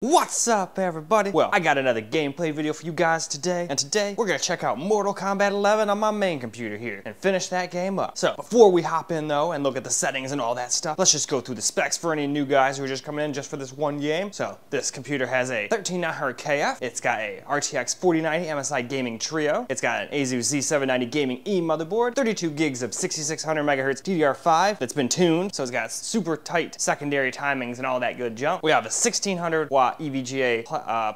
What's up, everybody? Well, I got another gameplay video for you guys today, and today we're gonna check out Mortal Kombat 11 on my main computer here and finish that game up. So before we hop in though and look at the settings and all that stuff, let's just go through the specs for any new guys who are just coming in just for this one game. So this computer has a 13900 KF, it's got a RTX 4090 MSI Gaming Trio, it's got an ASUS Z790 Gaming E motherboard, 32 gigs of 6600 megahertz DDR5 that's been tuned, so it's got super tight secondary timings and all that good junk. We have a 1600 watt EVGA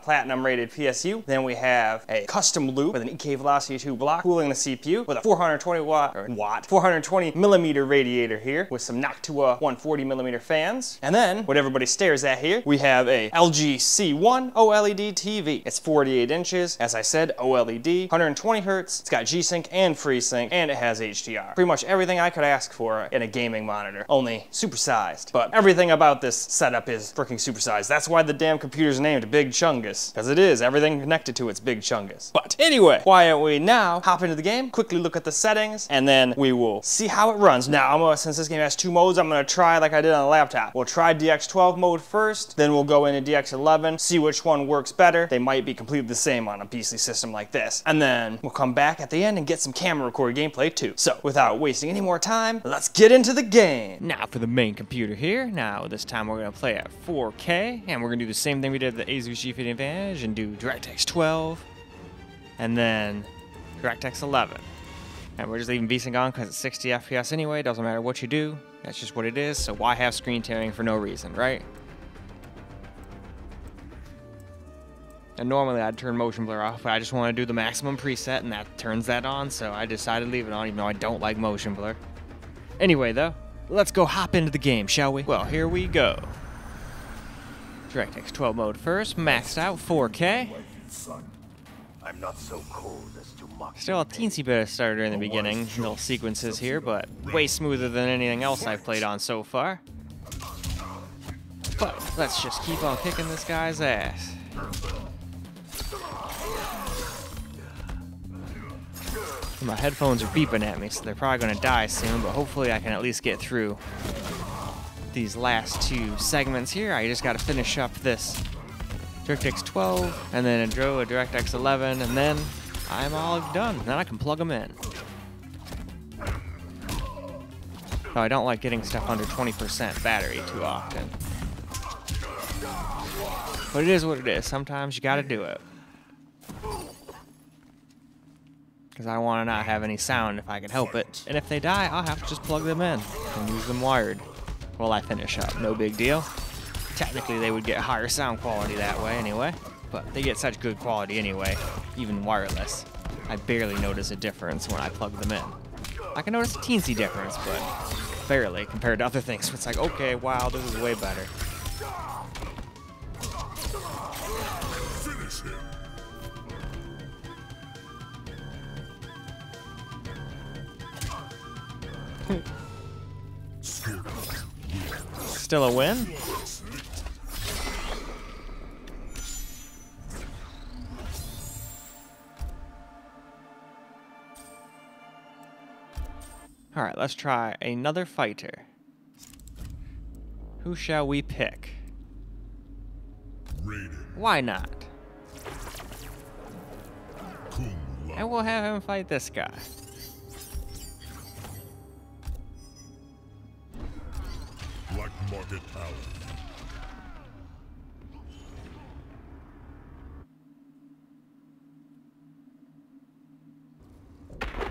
platinum rated PSU. Then we have a custom loop with an EK Velocity 2 block cooling the CPU with a 420 millimeter radiator here with some Noctua 140 millimeter fans. And then what everybody stares at here, we have a LG C1 OLED TV. It's 48 inches, as I said, OLED, 120 hertz. It's got G-Sync and FreeSync, and it has HDR. Pretty much everything I could ask for in a gaming monitor, only supersized. But everything about this setup is freaking supersized. That's why the damn computer's named Big Chungus, because it is. Everything connected to it's Big Chungus. But anyway, why don't we now hop into the game, quickly look at the settings, and then we will see how it runs. Now, since this game has two modes, I'm gonna try like I did on the laptop. We'll try DirectX 12 mode first, then we'll go into DirectX 11, see which one works better. They might be completely the same on a PC system like this. And then we'll come back at the end and get some camera record gameplay too. So without wasting any more time, let's get into the game. Now for the main computer here. Now this time we're gonna play at 4K, and we're gonna do the same thing we did at the ASUS G50 Advantage and do DirectX 12 and then DirectX 11. And we're just leaving V-Sync on because it's 60 FPS anyway, doesn't matter what you do, that's just what it is, so why have screen tearing for no reason, right? And normally I'd turn motion blur off, but I just want to do the maximum preset and that turns that on, so I decided to leave it on even though I don't like motion blur. Anyway though, let's go hop into the game, shall we? Well, here we go. DirectX 12 mode first, maxed out, 4K. I'm not so cold as to mock. Still a teensy bit of stutter in the beginning, little sequences here, but way smoother than anything else I've played on so far. But let's just keep on kicking this guy's ass. My headphones are beeping at me, so they're probably going to die soon, but hopefully I can at least get through these last two segments here. I just got to finish up this DirectX 12 and then draw a DirectX 11 and then I'm all done. Then I can plug them in. Oh, I don't like getting stuff under 20% battery too often. But it is what it is. Sometimes you got to do it. Because I want to not have any sound if I can help it. And if they die, I'll have to just plug them in and use them wired while I finish up, no big deal. Technically they would get higher sound quality that way anyway, but they get such good quality anyway, even wireless. I barely notice a difference when I plug them in. I can notice a teensy difference, but barely compared to other things. It's like, okay, wow, this is way better. Still a win. All right, let's try another fighter. Who shall we pick? Raider. Why not? Kung Lao. And we'll have him fight this guy. Market power.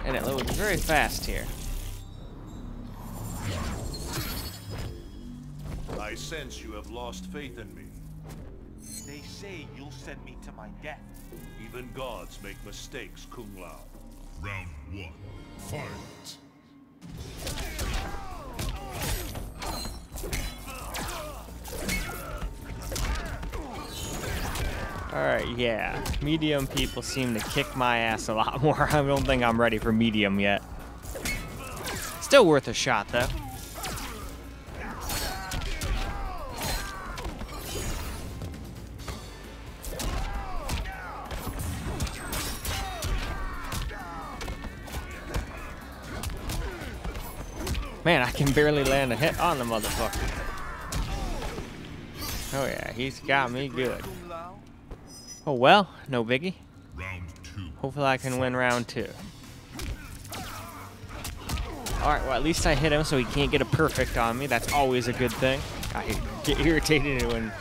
And it loads very fast here. I sense you have lost faith in me. They say you'll send me to my death. Even gods make mistakes, Kung Lao. Round one, fight. Alright, yeah. Medium people seem to kick my ass a lot more. I don't think I'm ready for medium yet. Still worth a shot, though. Man, I can barely land a hit on the motherfucker. Oh yeah, he's got me good. Oh well, no biggie. Hopefully I can win round two. Alright, well at least I hit him so he can't get a perfect on me. That's always a good thing. I get irritated when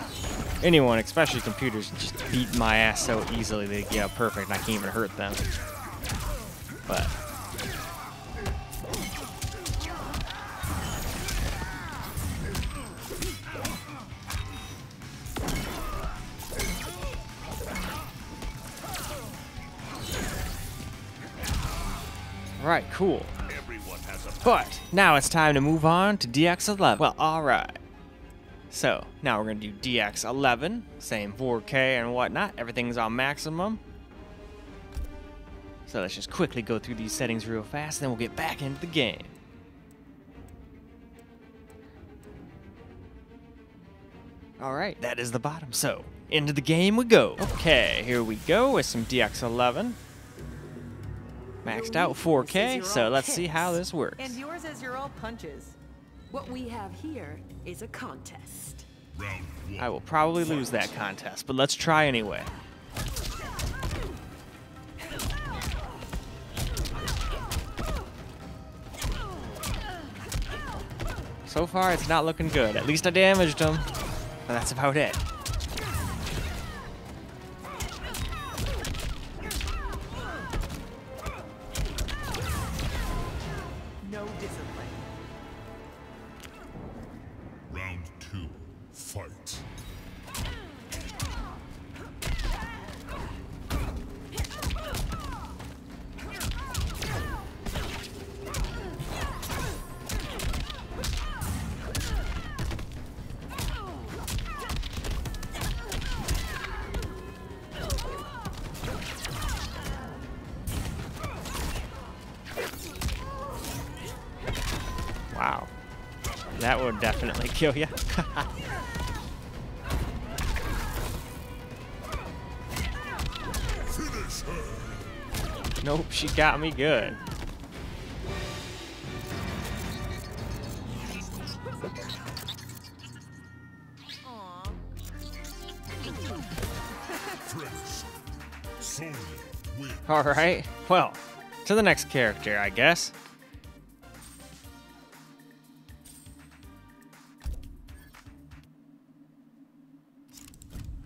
anyone, especially computers, just beat my ass so easily they get a perfect and I can't even hurt them. But alright, cool. But now it's time to move on to DX11. Well, alright. So now we're gonna do DX11, same 4K and whatnot. Everything's on maximum. So let's just quickly go through these settings real fast, then we'll get back into the game. Alright, that is the bottom. So into the game we go. Okay, here we go with some DX11. Maxed out 4K, so let's see how this works. And yours is your all punches. What we have here is a contest. I will probably lose that contest, but let's try anyway. So far, it's not looking good. At least I damaged him, but that's about it. Wow, that would definitely kill you. Nope, she got me good. All right, well, to the next character, I guess.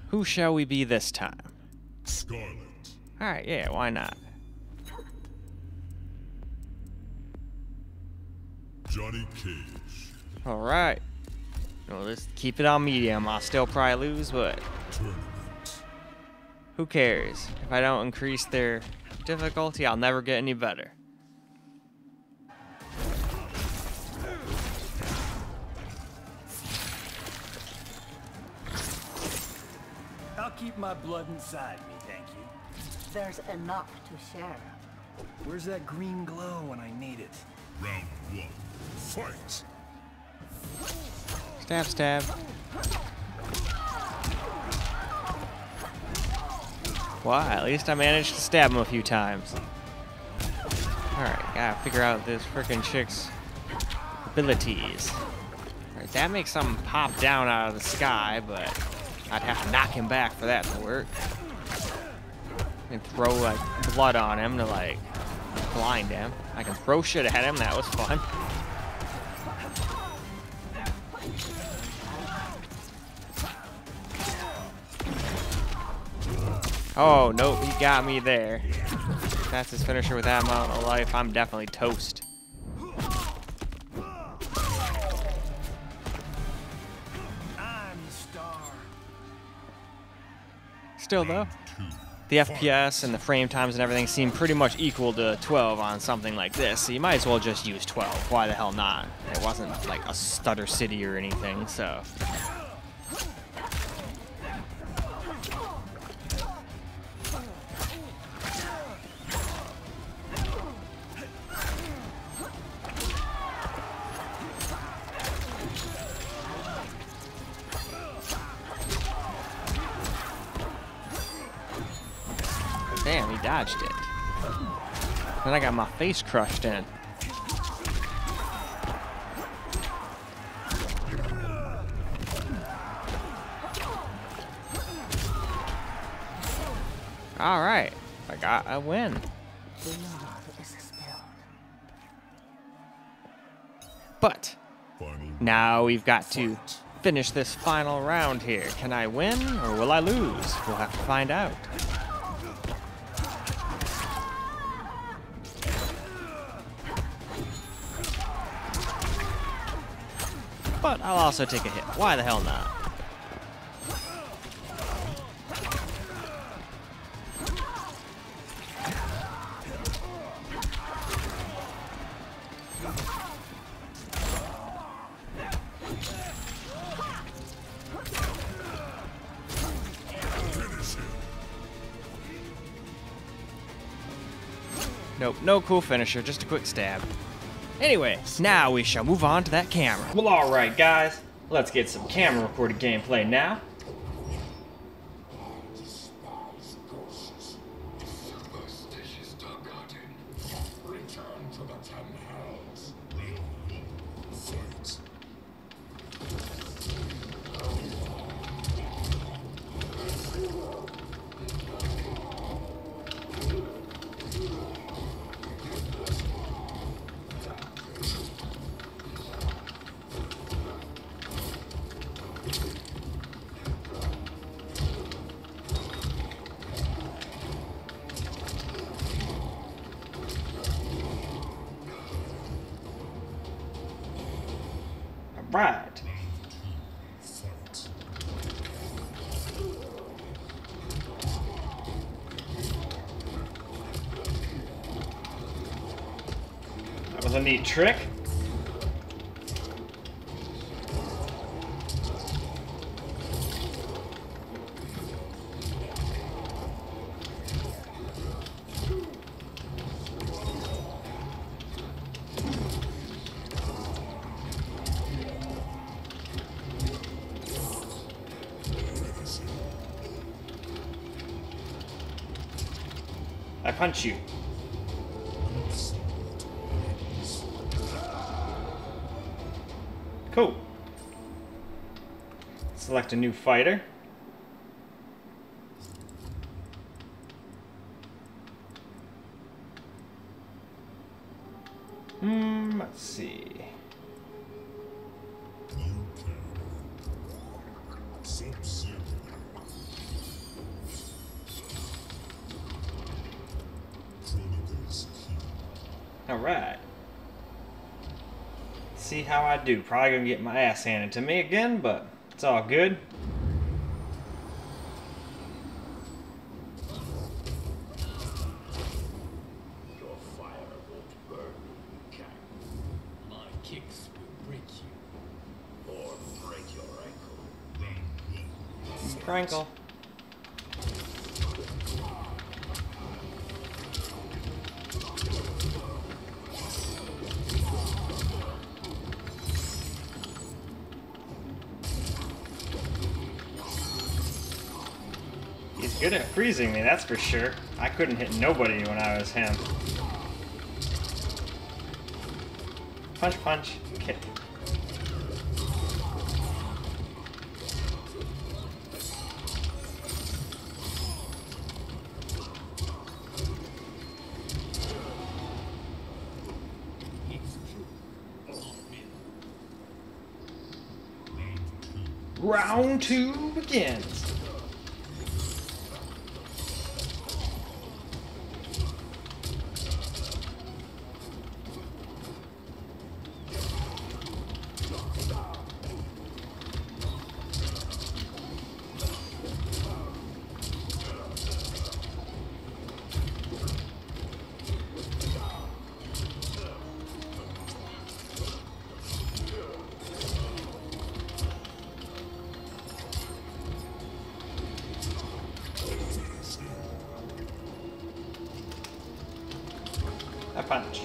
Who shall we be this time? Scarlet. Alright, yeah, why not? Johnny Cage. Alright. Well, let's keep it on medium. I'll still probably lose, but who cares? If I don't increase their difficulty, I'll never get any better. Keep my blood inside me, thank you. There's enough to share. Where's that green glow when I need it? Round one, fight! Stab, stab. Well, at least I managed to stab him a few times. Alright, gotta figure out this frickin' chick's abilities. Alright, that makes something pop down out of the sky, but I'd have to knock him back for that to work. And throw like blood on him to like blind him. I can throw shit at him, that was fun. Oh nope, he got me there. If that's his finisher with that amount of life, I'm definitely toast. Still though, the FPS and the frame times and everything seem pretty much equal to 12 on something like this, so you might as well just use 12. Why the hell not? It wasn't like a stutter city or anything, so. Damn, he dodged it. Then I got my face crushed in. All right, I got a win. But now we've got to finish this final round here. Can I win or will I lose? We'll have to find out. But I'll also take a hit. Why the hell not? Nope, no cool finisher, just a quick stab. Anyway, now we shall move on to that camera. Well, alright guys, let's get some camera recorded gameplay now. Right. That was a neat trick. I punch you. Cool. Select a new fighter. Let's see. Alright. See how I do. Probably gonna get my ass handed to me again, but it's all good. Your fire will burn you, Cat. My kicks will break you. Or break your ankle. Crankle. Good at freezing me, that's for sure. I couldn't hit nobody when I was him. Punch, punch, kick. Round two begins. A punch.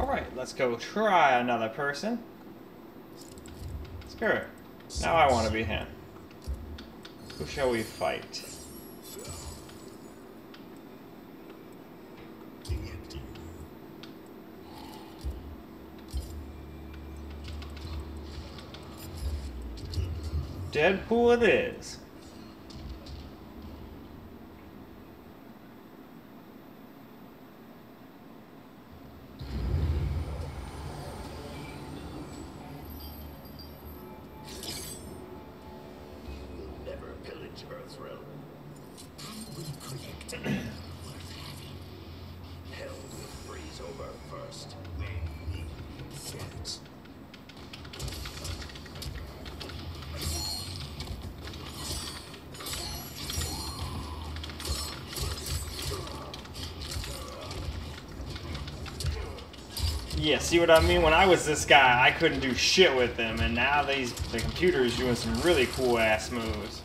All right, let's go try another person. Screw it. Now I want to be him. Who shall we fight? Deadpool it is. Yeah, see what I mean? When I was this guy, I couldn't do shit with them, and now the computer is doing some really cool ass moves.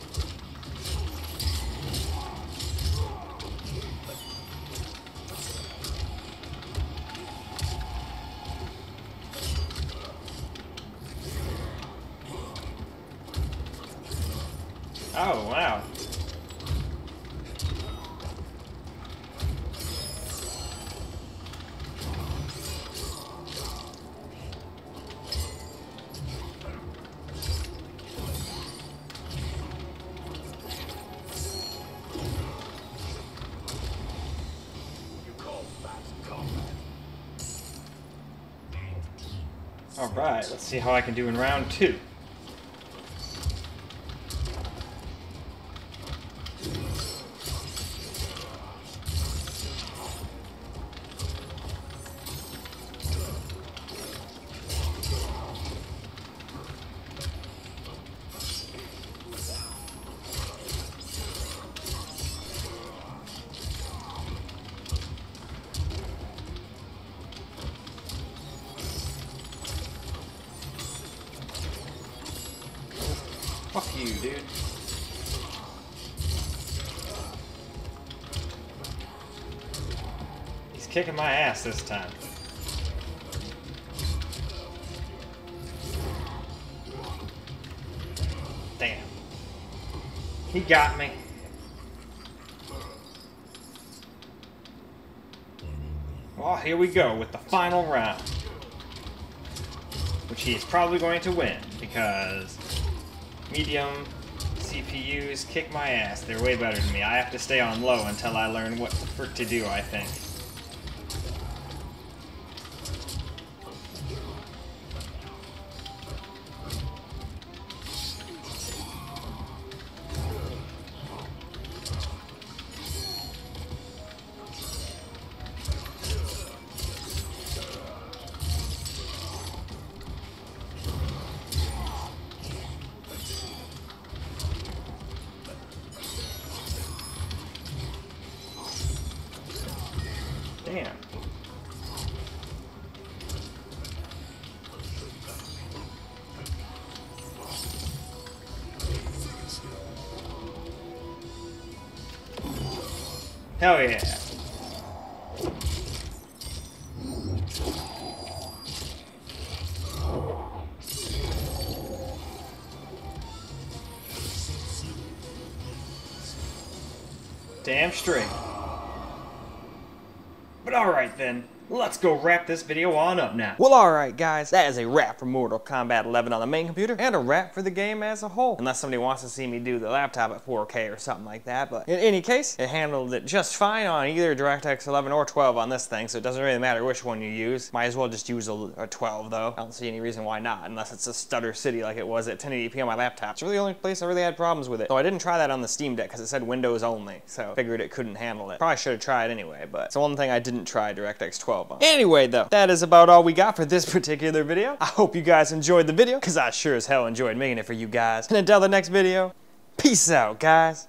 Oh, wow. Alright, let's see how I can do in round two. Fuck you, dude. He's kicking my ass this time. Damn. He got me. Well, here we go with the final round. Which he is probably going to win, because medium CPUs kick my ass. They're way better than me. I have to stay on low until I learn what the frick to do, I think. Damn. Hell yeah. Damn straight. But alright then, let's go wrap this video on up now. Well alright guys, that is a wrap for Mortal Kombat 11 on the main computer, and a wrap for the game as a whole. Unless somebody wants to see me do the laptop at 4K or something like that, but in any case, it handled it just fine on either DirectX 11 or 12 on this thing, so it doesn't really matter which one you use. Might as well just use a 12 though. I don't see any reason why not, unless it's a stutter city like it was at 1080p on my laptop. It's really the only place I really had problems with it. So I didn't try that on the Steam Deck because it said Windows only, so figured it couldn't handle it. Probably should have tried anyway, but it's the one thing I didn't try DirectX 12 on. Anyway though, that is about all we got for this particular video. I hope you guys enjoyed the video, because I sure as hell enjoyed making it for you guys. And until the next video, peace out guys.